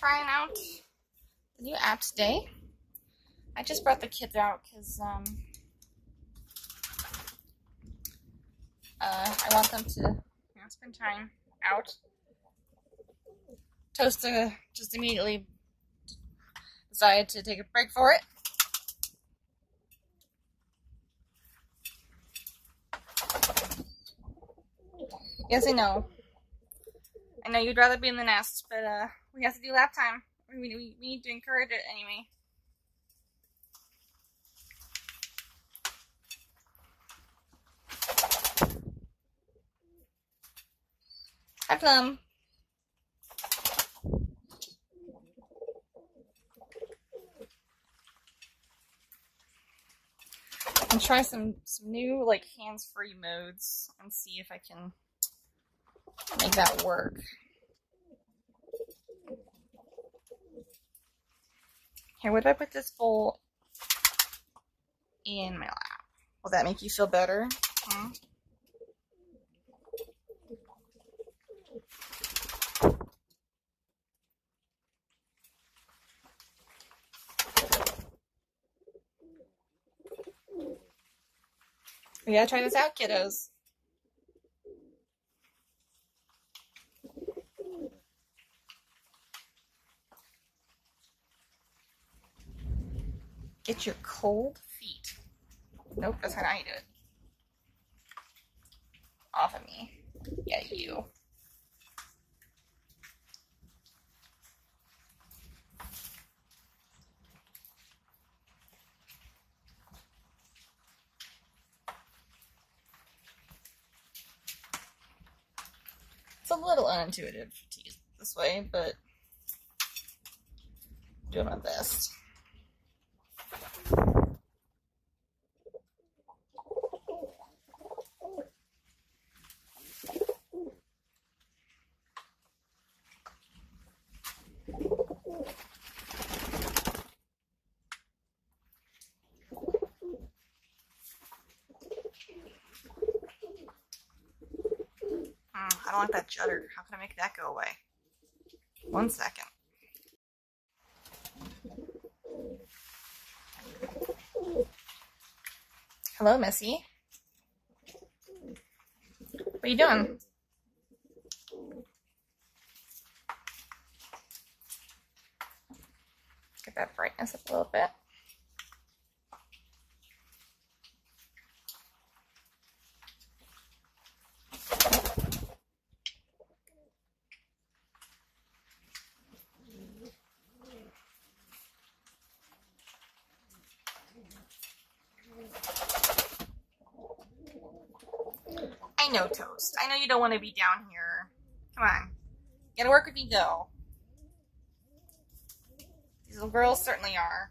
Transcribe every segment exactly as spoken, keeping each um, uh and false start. trying out the new app today. I just brought the kids out because um, uh, I want them to, you know, spend time out. Toaster just immediately decided to take a break for it. Yes, I know. I know you'd rather be in the nest, but uh, we have to do lap time. We, we, we need to encourage it anyway. Hi, Plum. I'll try some, some new, like, hands-free modes and see if I can make that work. Here, what if I put this bowl in my lap? Will that make you feel better? Hmm? We gotta try this out, kiddos. Get your cold feet. Nope, that's not how you do it. Off of me. Yeah, you. It's a little unintuitive to use it this way, but I'm doing my best. I don't like that judder. How can I make that go away? One second. Hello, Missy. What are you doing? Get that brightness up a little bit. No toast. I know you don't want to be down here. Come on. You gotta work if you go. These little girls certainly are.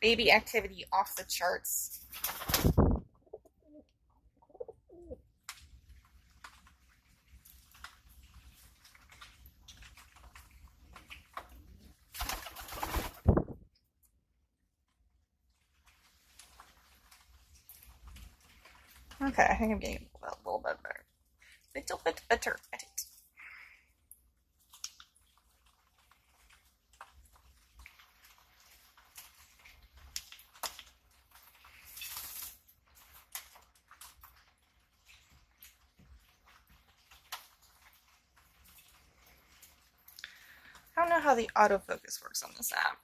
Baby activity off the charts. Okay, I think I'm getting a little, a little bit better. A little bit better at it. I don't know how the autofocus works on this app.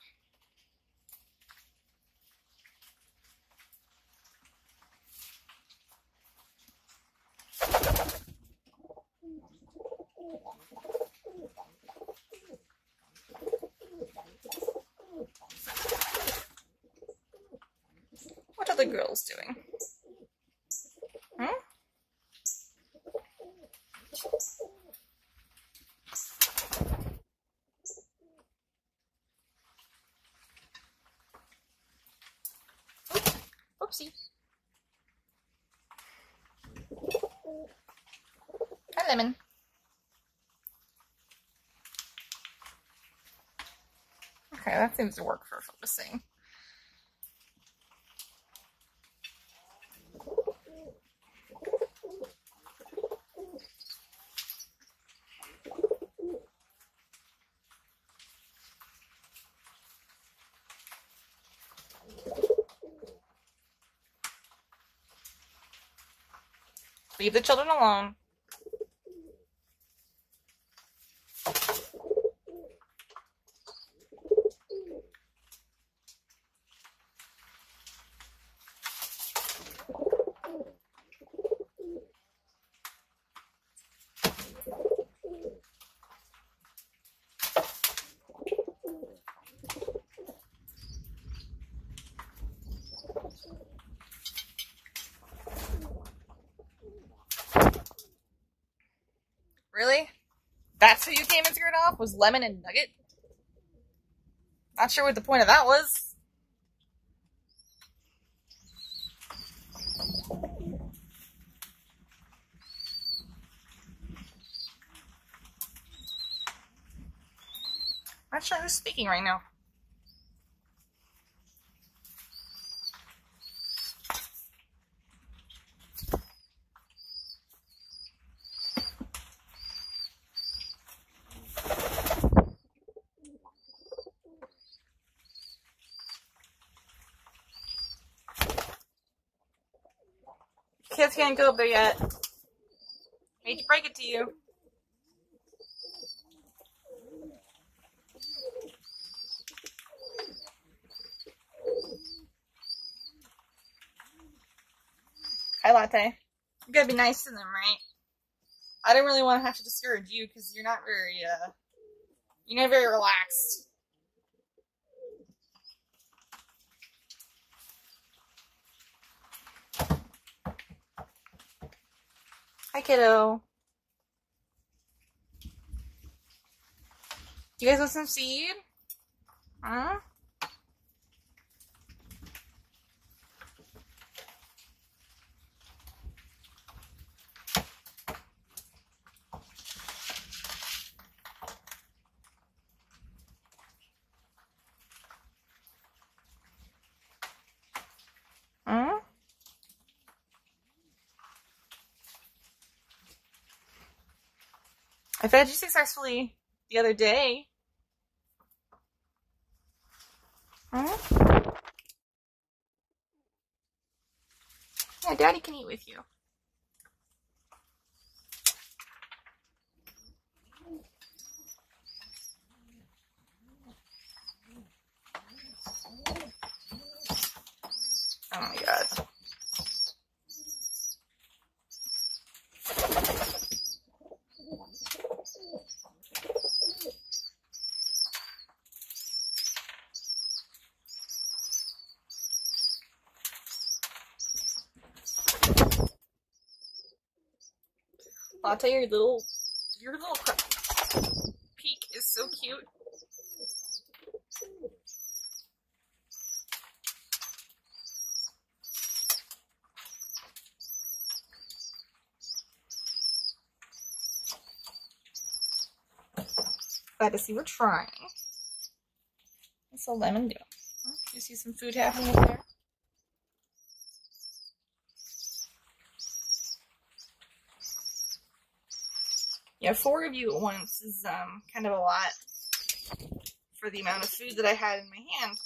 What are the girls doing? Hmm? Oopsie. Hi, Lemon. Okay, that seems to work for focusing. Leave the children alone. Really? That's who you came and scared off? Was Lemon and Nugget? Not sure what the point of that was. Not sure who's speaking right now. Kids can't go up there yet. I hate to break it to you. Hi, Latte. You gotta be nice to them, right? I don't really want to have to discourage you because you're not very, uh, you're not very relaxed. Hi, kiddo. You guys want some seed? Huh? I fed you successfully the other day. Huh? Yeah, Daddy can eat with you. Oh my God. Latte, your little, your little peak is so cute. Glad to see we're trying. What's the Lemon doing? Huh? You see some food happening over there? Yeah, four of you at once is um, kind of a lot for the amount of food that I had in my hand.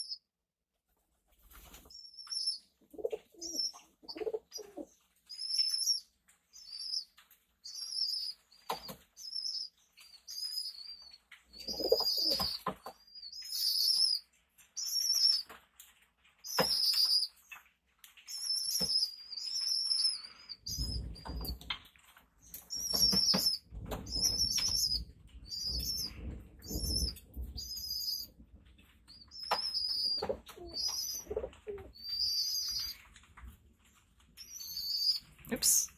Oops.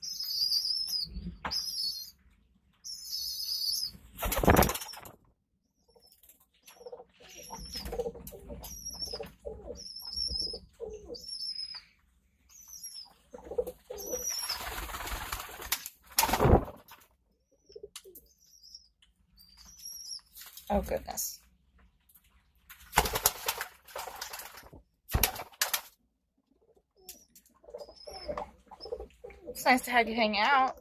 Oh, goodness. It's nice to have you hang out.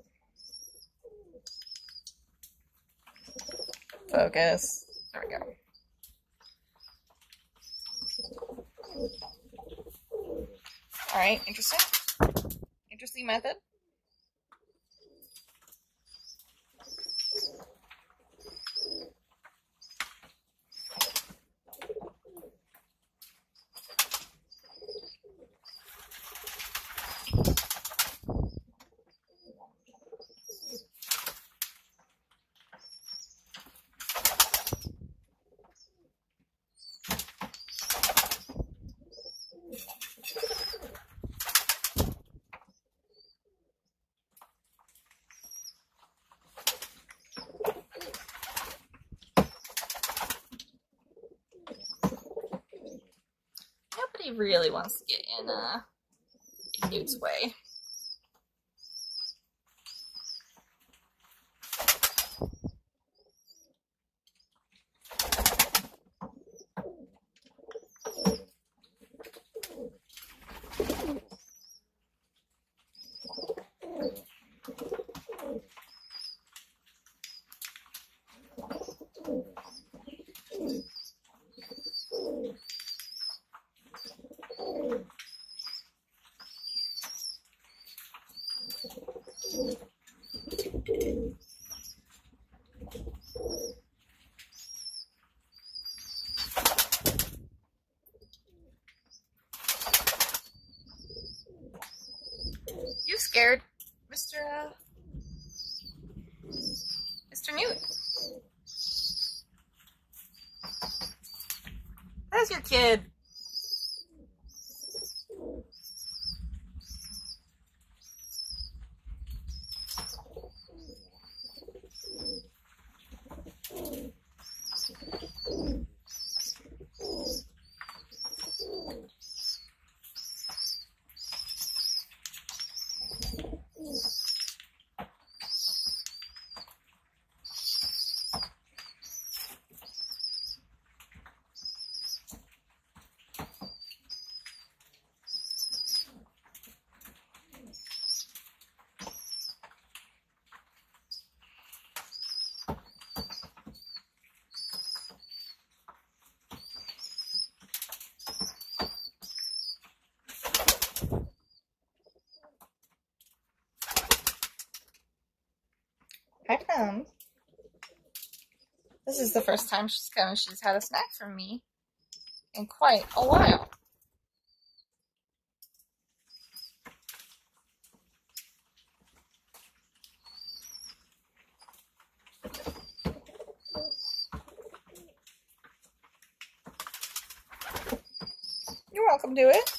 Focus. There we go. All right, interesting. Interesting method. really wants to get in, uh, in Newt's way. You scared, Mister Uh, Mister Newt. That's your kid. Hi, Plum. This is the first time she's come. She's had a snack from me in quite a while. You're welcome to it.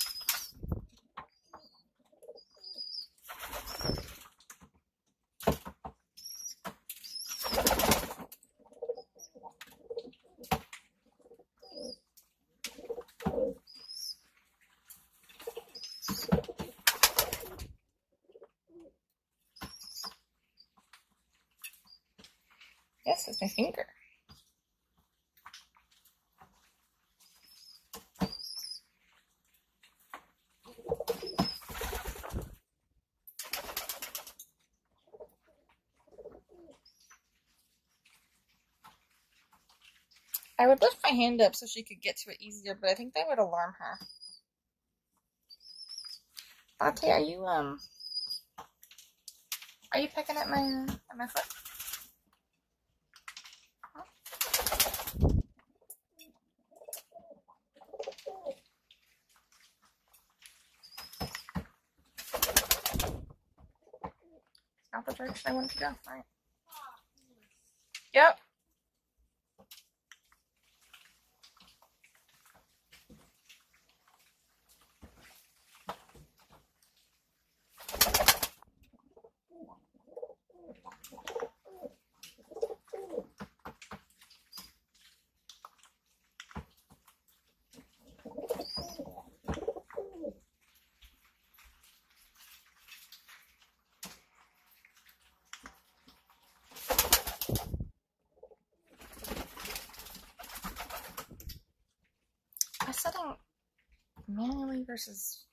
Yes, it's my finger. I would lift my hand up so she could get to it easier, but I think that would alarm her. Latte, are you um, are you pecking at my uh, at my foot? Not the direction I wanted to go. All right. Yep. Setting manually versus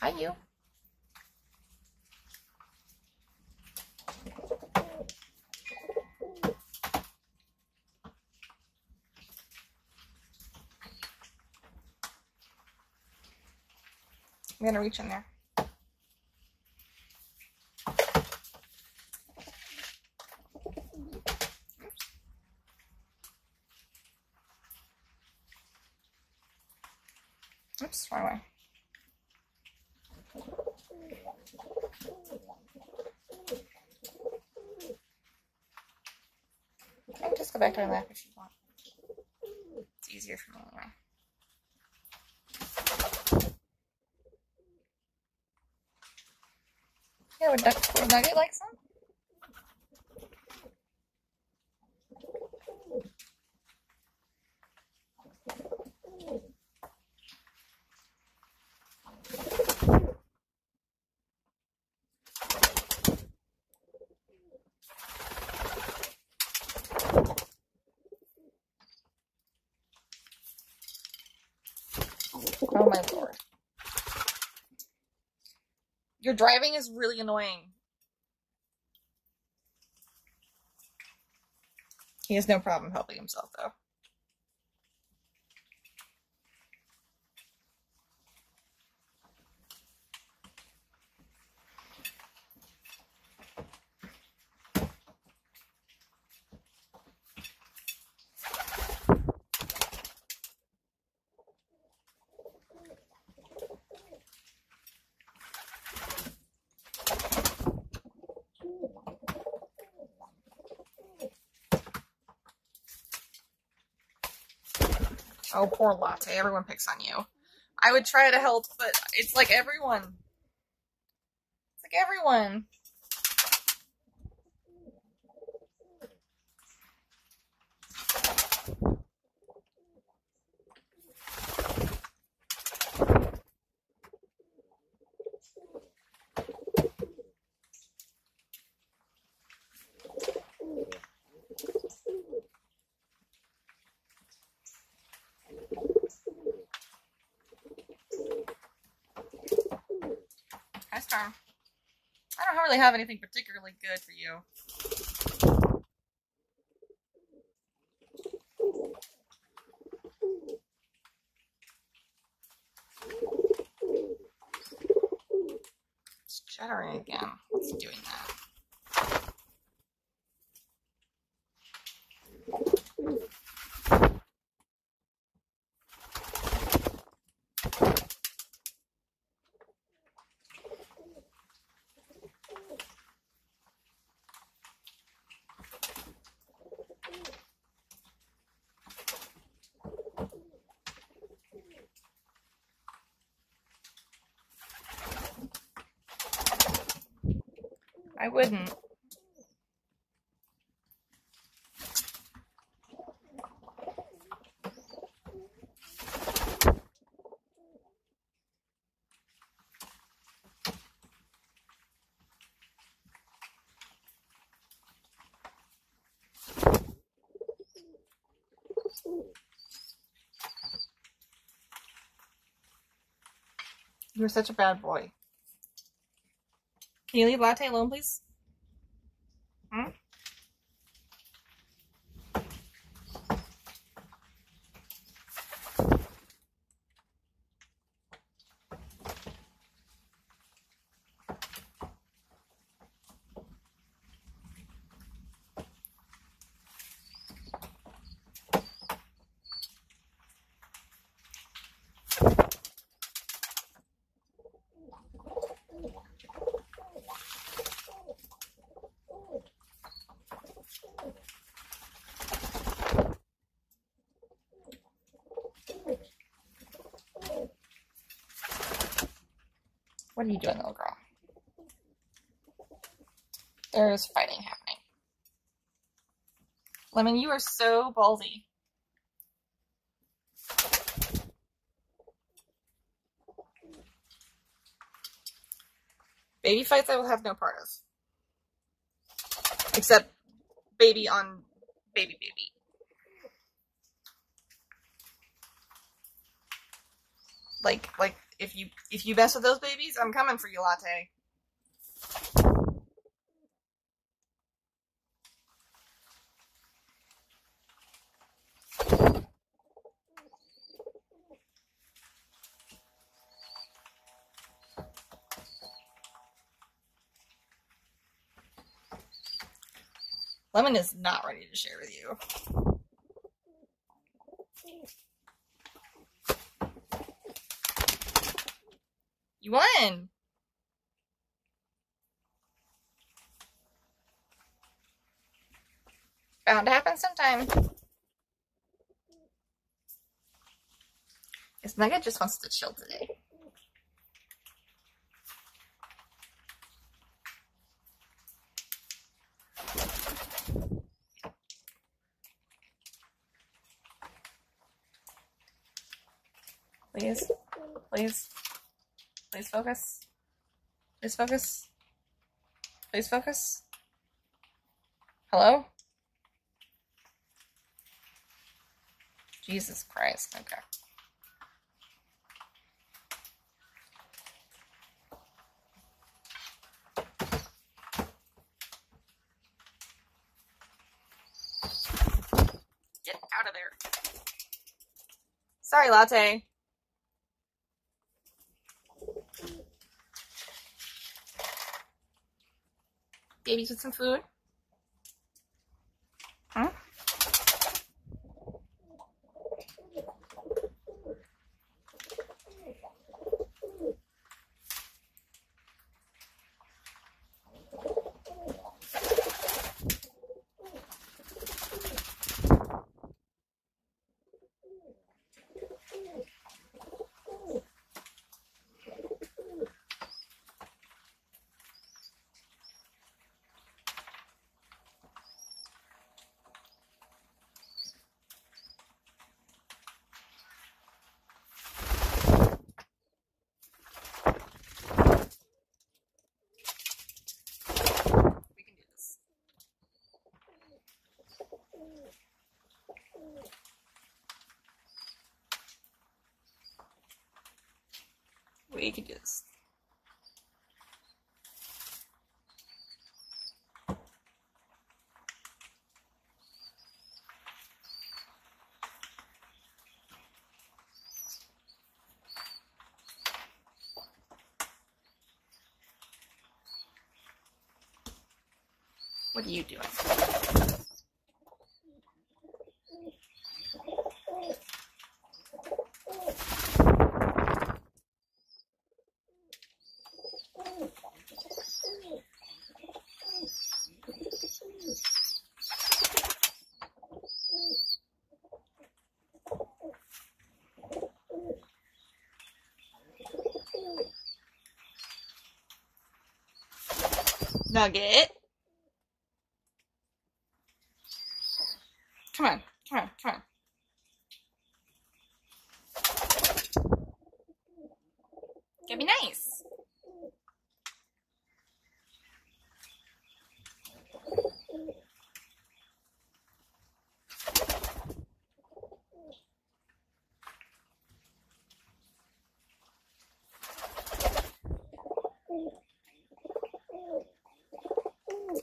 hi you. I'm gonna reach in there. Oops, Oops wrong way. I can just go back to her lap if you want. easier for me anyway. Yeah, would, duck, would Nugget like some? Oh my lord. Your driving is really annoying. He has no problem helping himself though. Oh, poor Latte. Everyone picks on you. I would try to help, but it's like everyone. It's like everyone. I don't really have anything particularly good for you. It's chattering again. What's doing that? I wouldn't. You're such a bad boy. Can you leave Latte alone, please? Hmm? What are you doing, little girl? There's fighting happening. Lemon, you are so ballsy. Baby fights I will have no part of. Except baby on baby baby. Like, like. If you if you mess with those babies, I'm coming for you, Latte. Lemon is not ready to share with you. You won! Bound to happen sometime. Because Nugget just wants to chill today. Please, please, please focus. Please focus. Please focus. Hello? Jesus Christ, okay. Get out of there. Sorry, Latte. Babies with some food? Huh? We could do this. What are you doing? Nugget. Come on, come on, come on. Gotta be nice.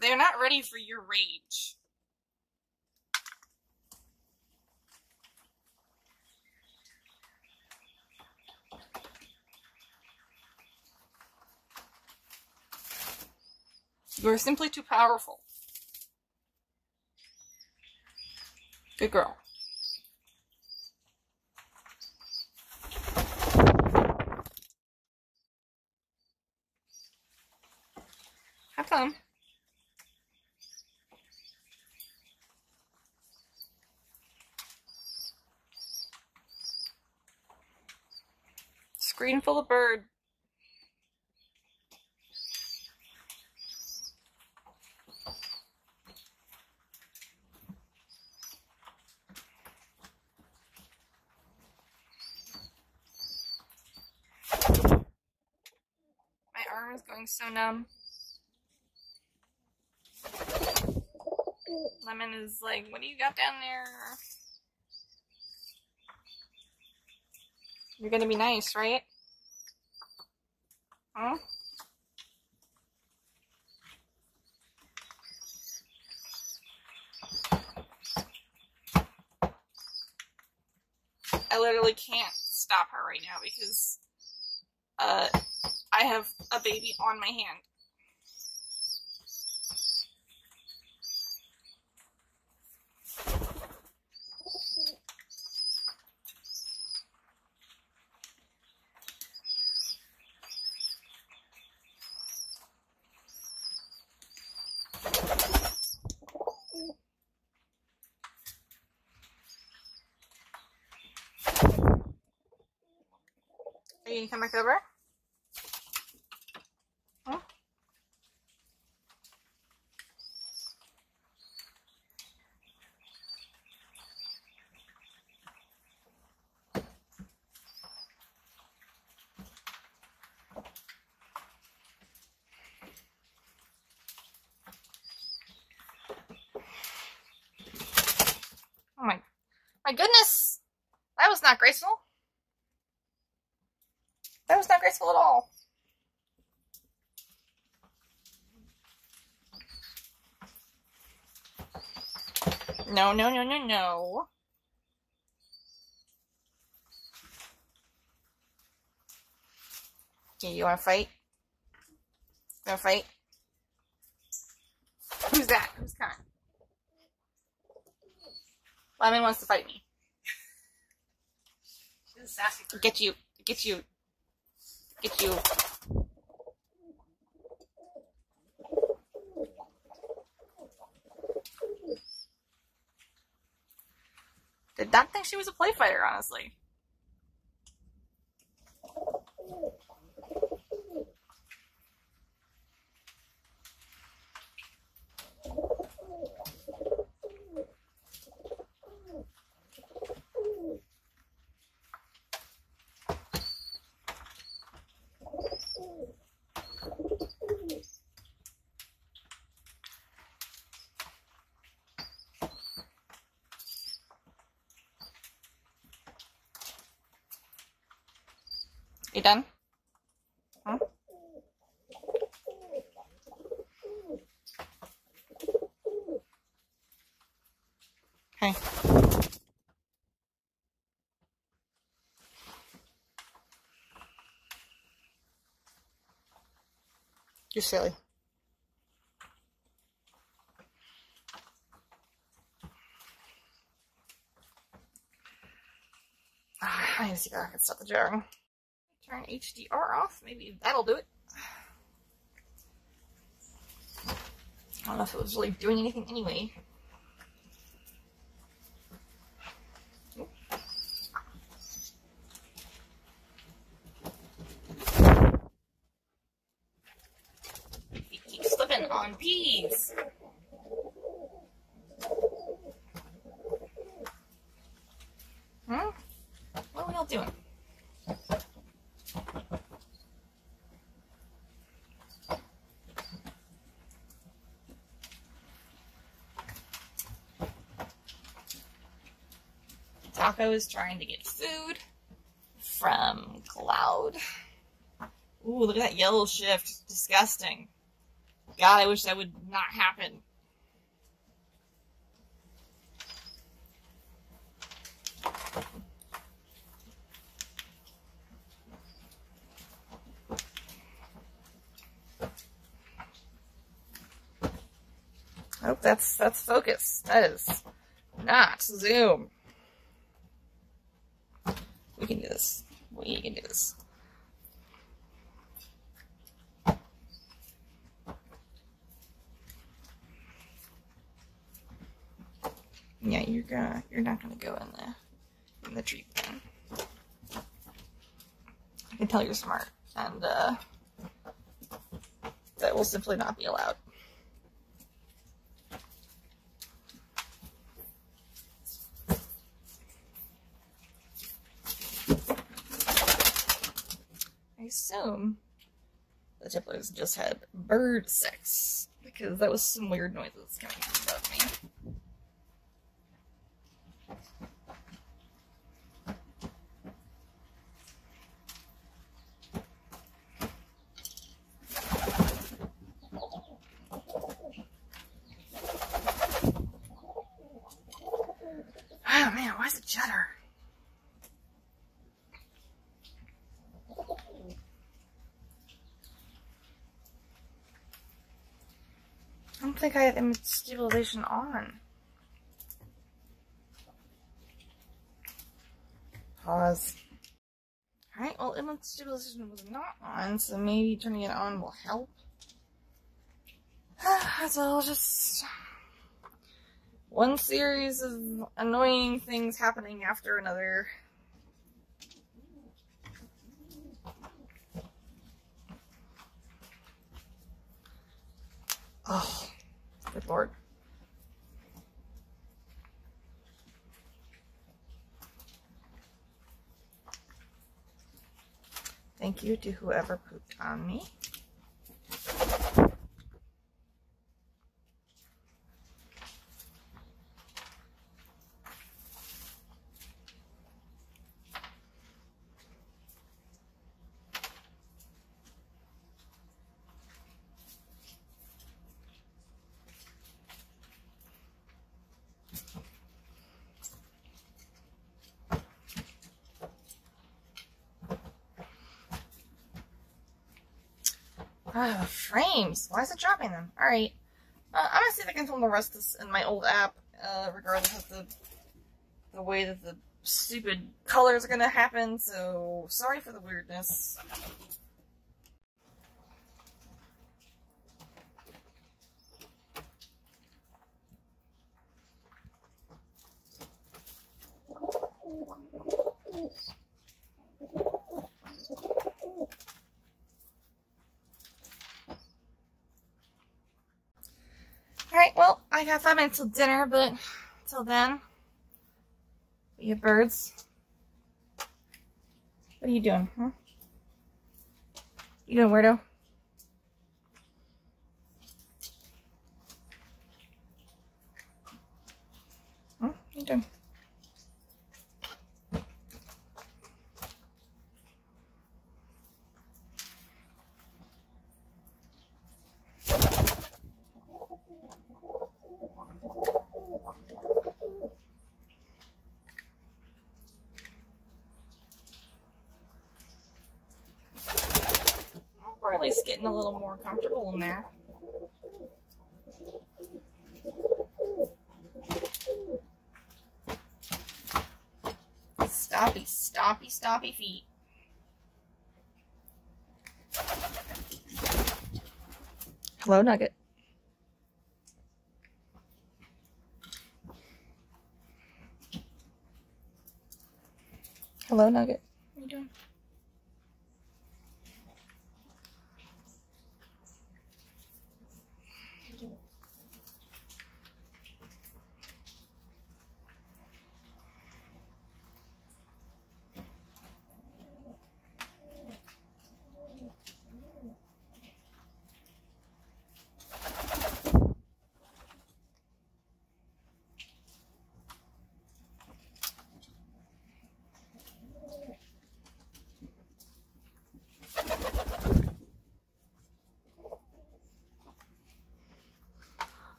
They're not ready for your rage. You are simply too powerful. Good girl. Have fun. Green full of bird. My arm is going so numb. Lemon is like, what do you got down there? You're gonna be nice, right? Huh? I literally can't stop her right now because uh, I have a baby on my hand. Are you gonna come back over? Huh? Oh my, my goodness, that was not graceful. That was not graceful at all. No, no, no, no, no. Okay, you wanna fight? You wanna fight? Who's that? Who's coming? Lemon wants to fight me. She's a sassy girl. Get you, get you. Get you. Did not think she was a play fighter, honestly. You done? Huh? Okay. You're silly. Ah, I need to see how I can stop the jarring. Turn H D R off, maybe that'll do it. I don't know if it was really doing anything anyway. You keep slipping on peas. Hmm? What are we all doing? Taco is trying to get food from Cloud. Ooh, look at that yellow shift. Disgusting. God, I wish that would not happen. Oh, that's, that's focus. That is not zoom. We can do this. We can do this. Yeah, you're gonna, you're not gonna go in the in the tree pan. I can tell you're smart, and uh, that will simply not be allowed. I assume the tipplers just had bird sex, because that was some weird noises coming out of me. Oh man, why is it cheddar? I don't think I have image stabilization on. Pause. Alright, well, image stabilization was not on, so maybe turning it on will help. So I'll just... one series of annoying things happening after another. Oh, good Lord. Thank you to whoever pooped on me. Uh, frames. Why is it dropping them? Alright. Uh, I'm gonna see if I can film the rest of this in my old app, uh, regardless of the, the way that the stupid colors are gonna happen, so sorry for the weirdness. Alright, well, I got five minutes till dinner, but until then, you birds, what are you doing, huh? You doing, weirdo? Huh? What are you doing? It's getting a little more comfortable in there. Stoppy, stoppy, stoppy feet. Hello, Nugget. Hello, Nugget. What are you doing?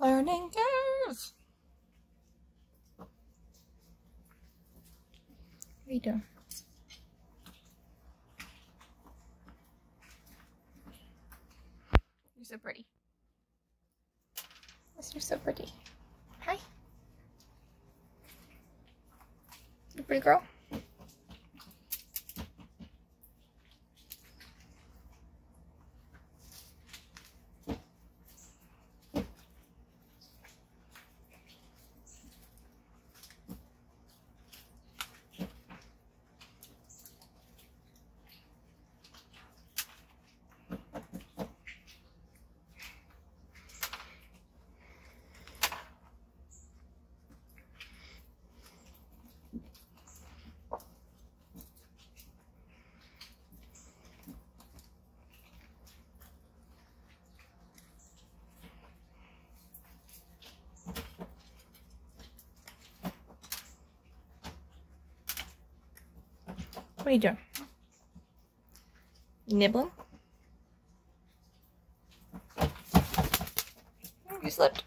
Learning curves. What are you doing? You're so pretty. Yes, you're so pretty. Hi. You a pretty girl? What are you doing? Nibbling? Oh, you slipped.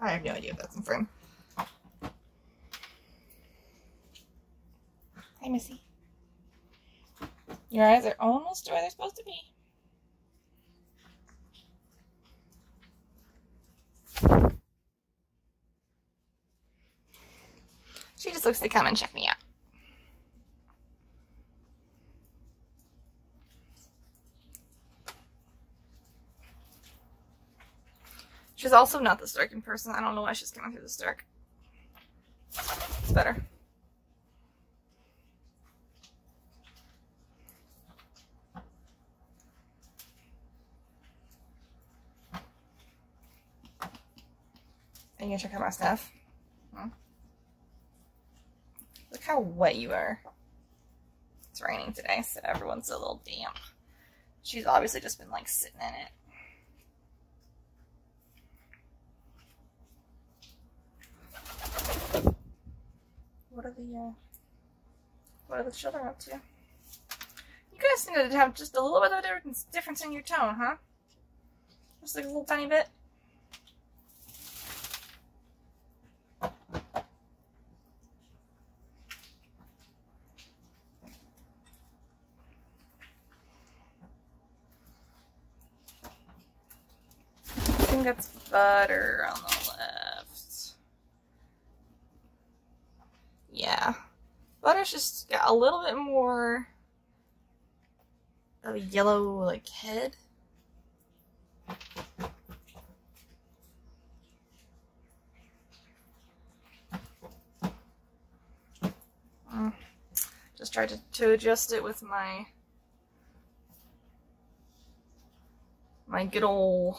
I have no idea if that's in frame. Hi, Missy. Your eyes are almost where they're supposed to be. She just looks to come and check me out. She's also not this dark in person. I don't know why she's coming through this dark. It's better. Are you gonna check out my stuff? Hmm? Look how wet you are. It's raining today, so everyone's a little damp. She's obviously just been like sitting in it. What are the uh, what are the children up to? You guys seem to have just a little bit of a difference in your tone, huh? Just like a little tiny bit. I think that's butter on the left. Yeah. Butter's just got a little bit more of a yellow, like, head. Mm. Just tried to, to adjust it with my my good old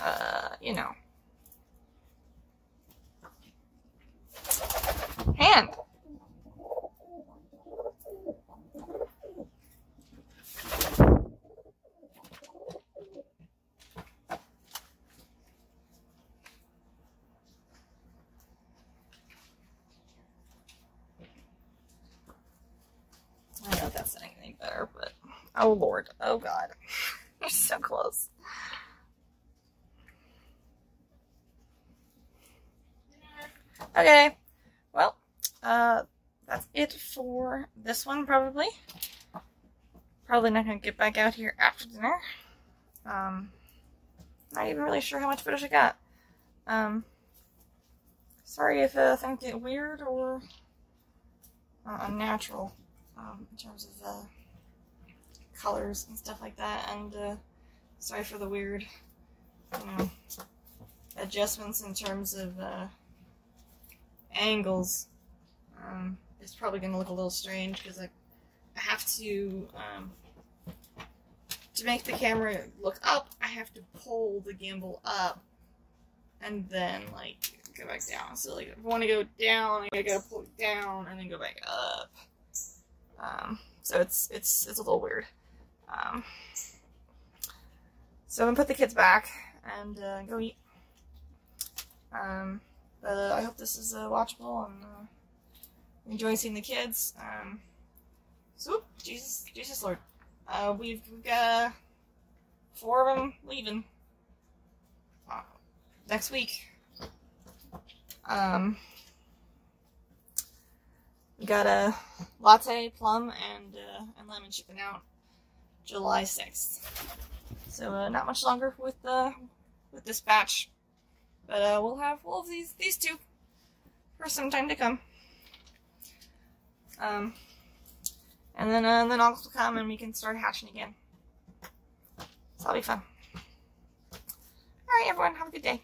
Uh, you know. Hand! I don't know if that's anything better, but... Oh lord. Oh god. You're so close. Okay, well, uh, that's it for this one, probably. Probably not going to get back out here after dinner. Um, not even really sure how much footage I got. Um, sorry if uh, things get weird or uh, unnatural um, in terms of uh, colors and stuff like that. And uh, sorry for the weird, you know, adjustments in terms of... Uh, angles. Um, it's probably going to look a little strange because I have to, um, to make the camera look up, I have to pull the gimbal up and then, like, go back down. So, like, if I want to go down, I gotta pull it down and then go back up. Um, so it's, it's, it's a little weird. Um, so I'm going to put the kids back and, uh, go eat. Um, Uh, I hope this is uh, watchable and uh, enjoying seeing the kids. Um, so, Jesus, Jesus Lord, uh, we've, we've got four of them leaving uh, next week. Um, we got a uh, Latte, Plum, and uh, and Lemon shipping out July sixth. So uh, not much longer with uh, with this batch. But uh, we'll have all of these these two for some time to come. Um, and then uh, then August will come and we can start hatching again. So that'll be fun. All right, everyone, have a good day.